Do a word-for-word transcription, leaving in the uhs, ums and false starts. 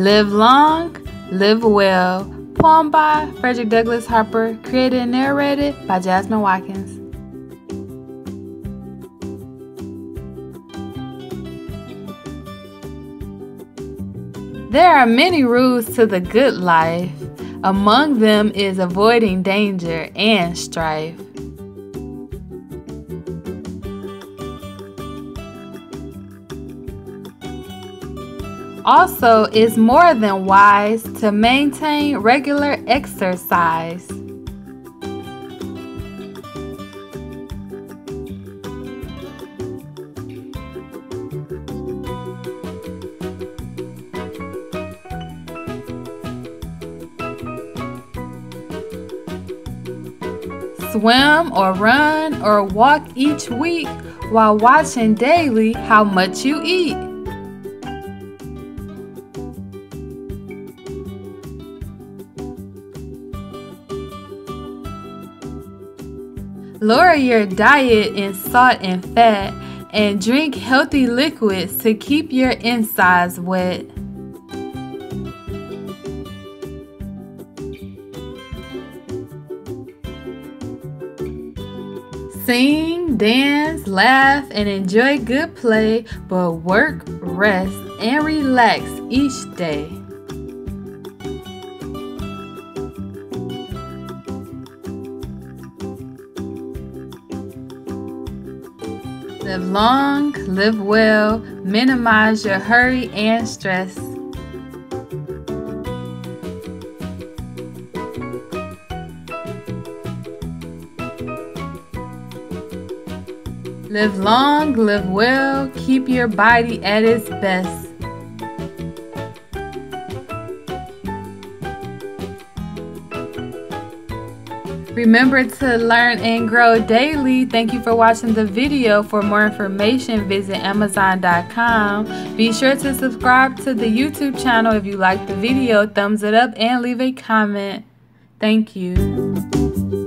Live Long, Live Well. Poem by Frederick Douglass Harper. Created and narrated by Jasmine Watkins. There are many rules to the good life. Among them is avoiding danger and strife. Also, it's more than wise to maintain regular exercise. Swim or run or walk each week while watching daily how much you eat. Lower your diet in salt and fat and drink healthy liquids to keep your insides wet. Sing, dance, laugh, and enjoy good play, but work, rest, and relax each day. Live long, live well, minimize your hurry and stress. Live long, live well, keep your body at its best. Remember to learn and grow daily. Thank you for watching the video. For more information, visit amazon dot com. Be sure to subscribe to the YouTube channel if you like the video. Thumbs it up and leave a comment. Thank you.